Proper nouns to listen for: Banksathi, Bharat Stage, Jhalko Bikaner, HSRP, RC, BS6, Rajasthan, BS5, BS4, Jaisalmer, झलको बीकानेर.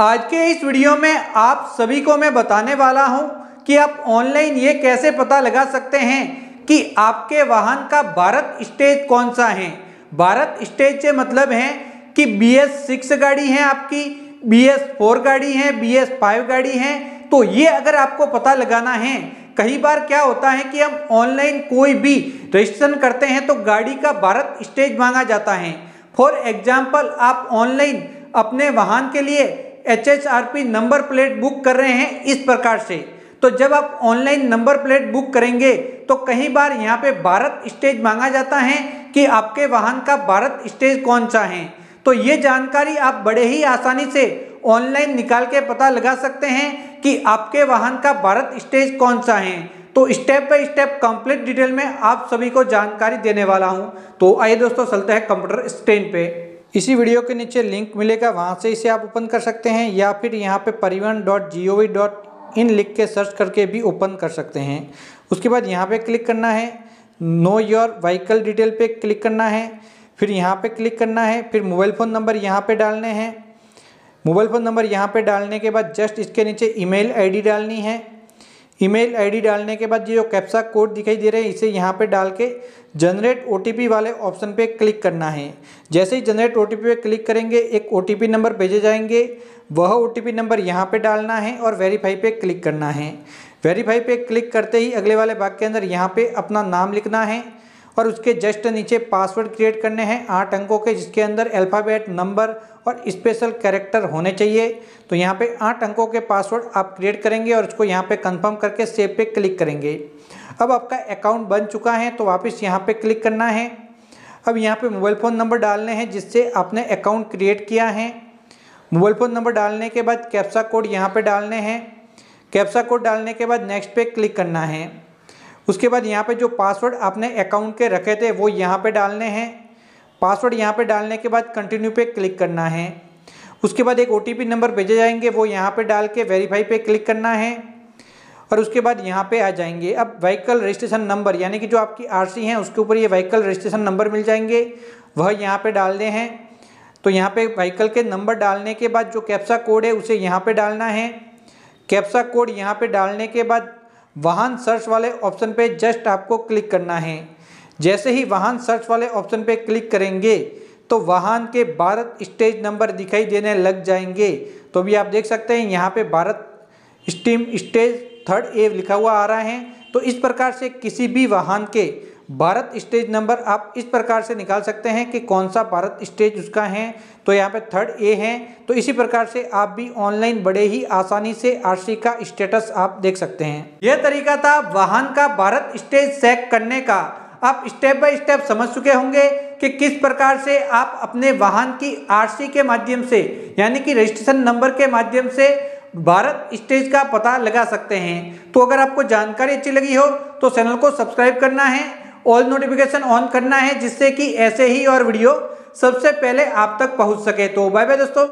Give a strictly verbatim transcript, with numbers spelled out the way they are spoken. आज के इस वीडियो में आप सभी को मैं बताने वाला हूं कि आप ऑनलाइन ये कैसे पता लगा सकते हैं कि आपके वाहन का भारत स्टेज कौन सा है। भारत स्टेज से मतलब है कि बी एस सिक्स गाड़ी है आपकी, बी एस फोर गाड़ी है, बी एस फाइव गाड़ी है। तो ये अगर आपको पता लगाना है, कई बार क्या होता है कि हम ऑनलाइन कोई भी रजिस्ट्रेशन करते हैं तो गाड़ी का भारत स्टेज मांगा जाता है। फॉर एग्जाम्पल, आप ऑनलाइन अपने वाहन के लिए H S R P number plate book कर रहे हैं इस प्रकार से। तो जब आप ऑनलाइन नंबर प्लेट बुक करेंगे तो कई बार यहाँ पे भारत स्टेज मांगा जाता है कि आपके वाहन का भारत स्टेज कौन सा है। तो ये जानकारी आप बड़े ही आसानी से ऑनलाइन निकाल के पता लगा सकते हैं कि आपके वाहन का भारत स्टेज कौन सा है। तो step by step complete detail में आप सभी को जानकारी देने वाला हूँ। तो आइए दोस्तों, चलते हैं कंप्यूटर स्क्रीन पे। इसी वीडियो के नीचे लिंक मिलेगा, वहाँ से इसे आप ओपन कर सकते हैं या फिर यहाँ पे Parivahan dot G O V dot in लिख के सर्च करके भी ओपन कर सकते हैं। उसके बाद यहाँ पे क्लिक करना है, नो योर व्हीकल डिटेल पे क्लिक करना है, फिर यहाँ पे क्लिक करना है, फिर मोबाइल फ़ोन नंबर यहाँ पे डालने हैं। मोबाइल फ़ोन नंबर यहाँ पे डालने के बाद जस्ट इसके नीचे ईमेल आईडी डालनी है। ईमेल आईडी डालने के बाद ये जो कैप्सा कोड दिखाई दे रहे हैं इसे यहाँ पे डाल के जनरेट ओटीपी वाले ऑप्शन पे क्लिक करना है। जैसे ही जनरेट ओटीपी पे क्लिक करेंगे एक ओटीपी नंबर भेजे जाएंगे, वह ओटीपी नंबर यहाँ पे डालना है और वेरीफाई पे क्लिक करना है। वेरीफाई पे क्लिक करते ही अगले वाले भाग के अंदर यहाँ पे अपना नाम लिखना है और उसके जस्ट नीचे पासवर्ड क्रिएट करने हैं आठ अंकों के, जिसके अंदर अल्फ़ाबेट, नंबर और स्पेशल कैरेक्टर होने चाहिए। तो यहाँ पे आठ अंकों के पासवर्ड आप क्रिएट करेंगे और उसको यहाँ पे कंफर्म करके सेव पे क्लिक करेंगे। अब आपका अकाउंट बन चुका है तो वापस यहाँ पे क्लिक करना है। अब यहाँ पे मोबाइल फ़ोन नंबर डालने हैं जिससे आपने अकाउंट क्रिएट किया है। मोबाइल फ़ोन नंबर डालने के बाद कैप्सा कोड यहाँ पर डालने हैं। कैप्सा कोड डालने के बाद नेक्स्ट पे क्लिक करना है। उसके बाद यहाँ पे जो पासवर्ड आपने अकाउंट के रखे थे वो यहाँ पे डालने हैं। पासवर्ड यहाँ पे डालने के बाद कंटिन्यू पे क्लिक करना है। उसके बाद एक ओटीपी नंबर भेजे जाएंगे, वो यहाँ पे डाल के वेरीफाई पे क्लिक करना है और उसके बाद यहाँ पे आ जाएंगे। अब व्हीकल रजिस्ट्रेशन नंबर यानी कि जो आपकी आरसी है उसके ऊपर ये व्हीकल रजिस्ट्रेशन नंबर मिल जाएंगे, वह यहाँ पर डाल दे हैं। तो यहाँ पर व्हीकल के नंबर डालने के बाद जो कैप्सा कोड है उसे यहाँ पर डालना है। कैप्सा कोड यहाँ पर डालने के बाद वाहन सर्च वाले ऑप्शन पे जस्ट आपको क्लिक करना है। जैसे ही वाहन सर्च वाले ऑप्शन पे क्लिक करेंगे तो वाहन के भारत स्टेज नंबर दिखाई देने लग जाएंगे। तो अभी आप देख सकते हैं यहाँ पे Bharat steam stage third A लिखा हुआ आ रहा है। तो इस प्रकार से किसी भी वाहन के भारत स्टेज नंबर आप इस प्रकार से निकाल सकते हैं कि कौन सा भारत स्टेज उसका है। तो यहाँ पे थर्ड ए है। तो इसी प्रकार से आप भी ऑनलाइन बड़े ही आसानी से आरसी का स्टेटस आप देख सकते हैं। यह तरीका था वाहन का भारत स्टेज चेक करने का। आप स्टेप बाय स्टेप समझ चुके होंगे कि किस प्रकार से आप अपने वाहन की आरसी के माध्यम से यानी कि रजिस्ट्रेशन नंबर के माध्यम से भारत स्टेज का पता लगा सकते हैं। तो अगर आपको जानकारी अच्छी लगी हो तो चैनल को सब्सक्राइब करना है, ऑल नोटिफिकेशन ऑन करना है, जिससे कि ऐसे ही और वीडियो सबसे पहले आप तक पहुंच सके। तो बाय बाय दोस्तों।